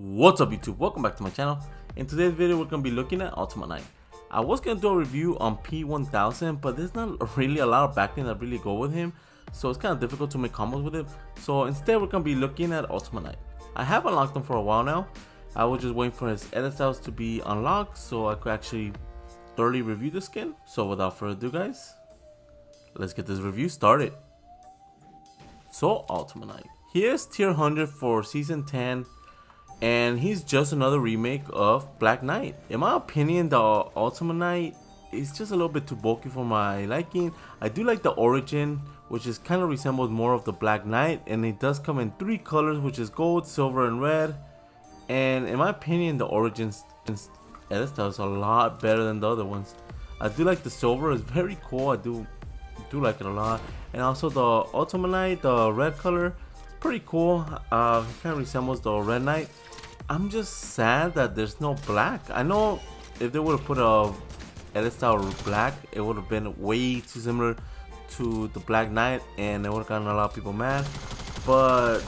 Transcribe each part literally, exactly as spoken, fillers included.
What's up YouTube, welcome back to my channel. In today's video we're going to be looking at Ultima Knight. I was going to do a review on P one thousand, but there's not really a lot of backlink that really go with him, so it's kind of difficult to make combos with him. So instead we're going to be looking at Ultima Knight. I have unlocked him for a while now. I was just waiting for his edit styles to be unlocked so I could actually thoroughly review the skin. So without further ado guys, let's get this review started. So Ultima Knight, he is tier one hundred for season ten. And he's just another remake of Black Knight. In my opinion, the Ultima Knight is just a little bit too bulky for my liking. I do like the origin, which is kind of resembles more of the Black Knight, and it does come in three colors, which is gold, silver, and red. And in my opinion, the origins edit style is a lot better than the other ones. I do like the silver; it's very cool. I do do like it a lot. And also the Ultima Knight, the red color, it's pretty cool. Uh, it kind of resembles the Red Knight. I'm just sad that there's no black. I know if they would have put a edit style black, it would have been way too similar to the Black Knight and it would have gotten a lot of people mad. But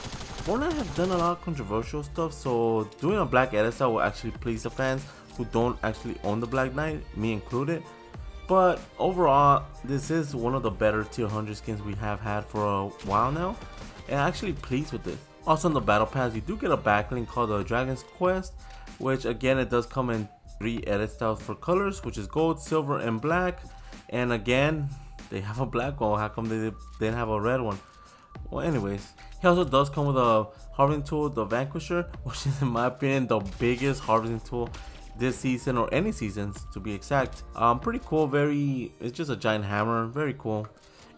Fortnite have done a lot of controversial stuff, so doing a black edit style will actually please the fans who don't actually own the Black Knight, me included. But overall, this is one of the better tier one hundred skins we have had for a while now, and I'm actually pleased with this. Also on the battle pass, you do get a backlink called the Dragon's Quest, which again it does come in three edit styles for colors, which is gold, silver, and black. And again, they have a black one. How come they didn't have a red one? Well, anyways, he also does come with a harvesting tool, the Vanquisher, which is in my opinion the biggest harvesting tool this season, or any seasons to be exact. Um, pretty cool. Very, it's just a giant hammer. Very cool.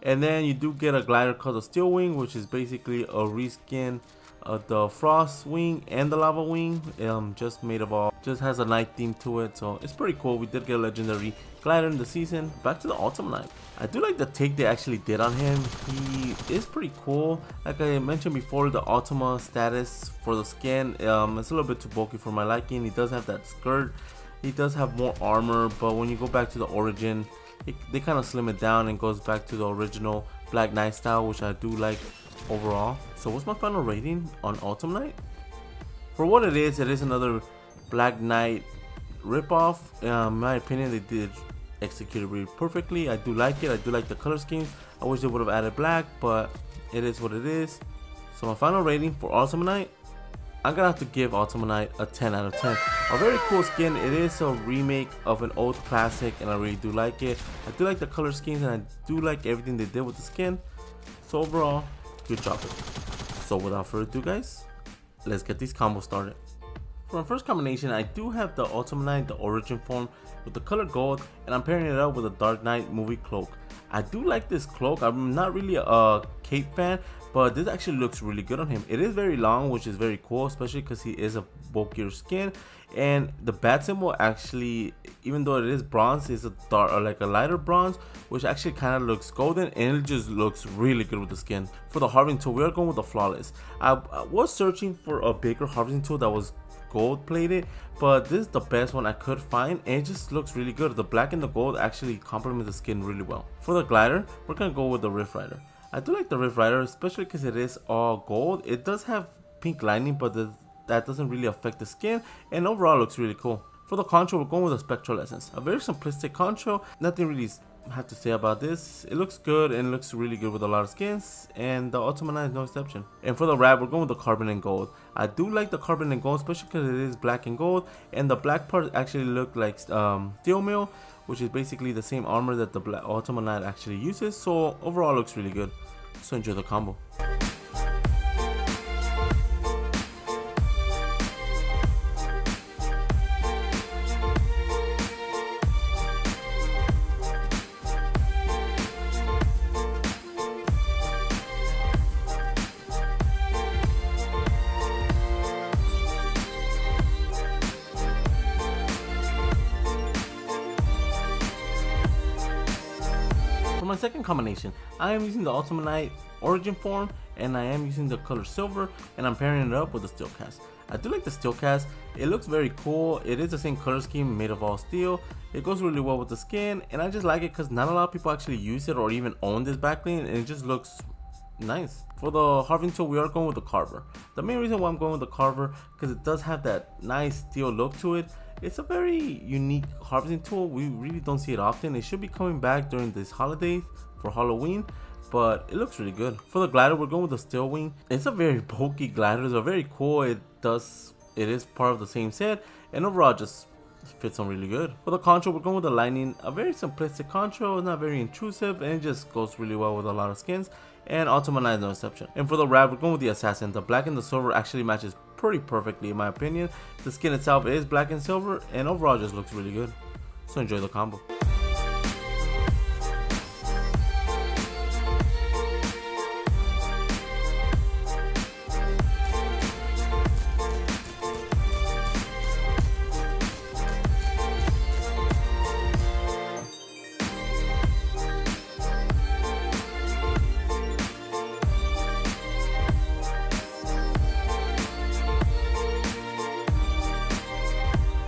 And then you do get a glider called the Steel Wing, which is basically a reskin of the Frost Wing and the Lava Wing. Um, just made of all, just has a night theme to it, so it's pretty cool. We did get a legendary glider in the season. Back to the Ultima Knight, I do like the take they actually did on him. He is pretty cool. Like I mentioned before, the Ultima status for the skin, um, it's a little bit too bulky for my liking. He does have that skirt. He does have more armor, but when you go back to the origin, It, they kind of slim it down and goes back to the original Black Knight style, which I do like overall. So what's my final rating on Ultima Knight? For what it is, it is another Black Knight ripoff. Uh, in my opinion, they did execute it really perfectly. I do like it. I do like the color scheme. I wish they would have added black, but it is what it is. So my final rating for Ultima Knight, I'm gonna have to give Ultima Knight a ten out of ten. A very cool skin. It is a remake of an old classic and I really do like it. I do like the color schemes and I do like everything they did with the skin. So overall, good job. So without further ado guys, let's get these combos started. For my first combination, I do have the Ultima Knight, the origin form with the color gold, and I'm pairing it up with a Dark Knight movie cloak. I do like this cloak. I'm not really a cape fan, but this actually looks really good on him. It is very long, which is very cool, especially because he is a bulkier skin. And the bat symbol actually, even though it is bronze, is a dark or like a lighter bronze, which actually kind of looks golden, and it just looks really good with the skin. For the harvesting tool, we are going with the flawless. I, I was searching for a bigger harvesting tool that was gold plated, but this is the best one I could find, and it just looks really good. The black and the gold actually complement the skin really well. For the glider, we're gonna go with the Riff Rider. I do like the Riff Rider, especially because it is all gold. It does have pink lining, but the, that doesn't really affect the skin, and overall looks really cool. For the control, we're going with a Spectral Essence. A very simplistic control. Nothing really have to say about this. It looks good and it looks really good with a lot of skins, and the Ultima Knight is no exception. And for the wrap, we're going with the carbon and gold. I do like the carbon and gold, especially because it is black and gold, and the black part actually look like um, steel mail, which is basically the same armor that the Black Ultima Knight actually uses. So overall, looks really good. So enjoy the combo. For my second combination, I am using the Ultima Knight origin form, and I am using the color silver, and I'm pairing it up with the Steel Cast. I do like the Steel Cast. It looks very cool. It is the same color scheme, made of all steel. It goes really well with the skin, and I just like it because not a lot of people actually use it or even own this backlink, and it just looks Nice. For the Harving tool, we are going with the Carver. The main reason why I'm going with the Carver, because it does have that nice steel look to it. It's a very unique harvesting tool. We really don't see it often. It should be coming back during these holidays for Halloween, but it looks really good. For the glider, we're going with the Steel Wing. It's a very bulky glider. It's a very cool. It does, it is part of the same set, and overall just fits on really good. For the control, we're going with the Lightning. A very simplistic control. It's not very intrusive, and it just goes really well with a lot of skins. And Ultima Knight is no exception. And for the Rab, we're going with the Assassin. The black and the silver actually matches pretty perfectly in my opinion. The skin itself is black and silver, and overall just looks really good, so enjoy the combo.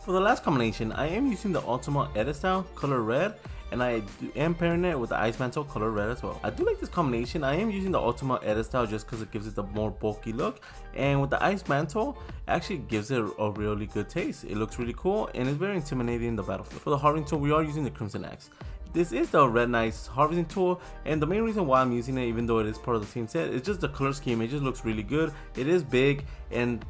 For the last combination, I am using the Ultima Edit Style color red, and I am pairing it with the Ice Mantle color red as well. I do like this combination. I am using the Ultima Edit Style just because it gives it the more bulky look, and with the Ice Mantle, it actually gives it a really good taste. It looks really cool, and it's very intimidating in the battlefield. For the harvesting tool, we are using the Crimson Axe. This is the Red Knight's harvesting tool, and the main reason why I'm using it, even though it is part of the same set, it's just the color scheme. It just looks really good. It is big, and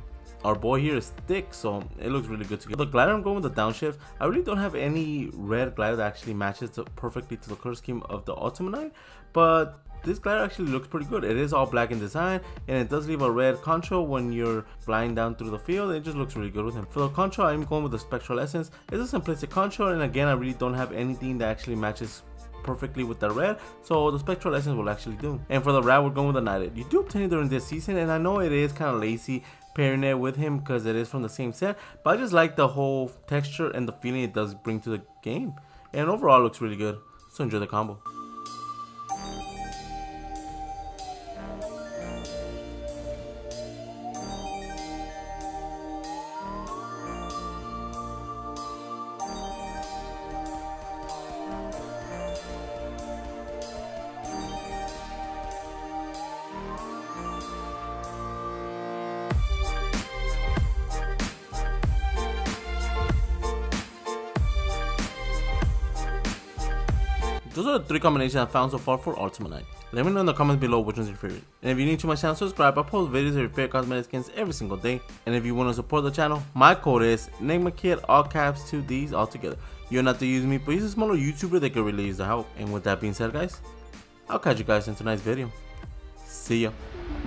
our boy here is thick, so it looks really good together. The glider, I'm going with the Downshift. I really don't have any red glider that actually matches to perfectly to the color scheme of the Ultima Knight, but this glider actually looks pretty good. It is all black in design, and it does leave a red control when you're flying down through the field. It just looks really good with him. For the control, I'm going with the Spectral Essence. It's a simplistic control, and again, I really don't have anything that actually matches perfectly with the red, so the Spectral Essence will actually do. And for the Rab, we're going with the Knighted. You do obtain it during this season, and I know it is kind of lazy pairing it with him because it is from the same set, but I just like the whole texture and the feeling it does bring to the game, and overall looks really good, so enjoy the combo. Those are the three combinations I found so far for Ultima Knight. Let me know in the comments below which one's your favorite. And if you're new to my channel, subscribe. I post videos of your favorite cosmetic skins every single day. And if you want to support the channel, my code is NameMakid, all caps, two D's, all together. You're not to use me, but he's a smaller YouTuber that could really use the help. And with that being said, guys, I'll catch you guys in tonight's video. See ya.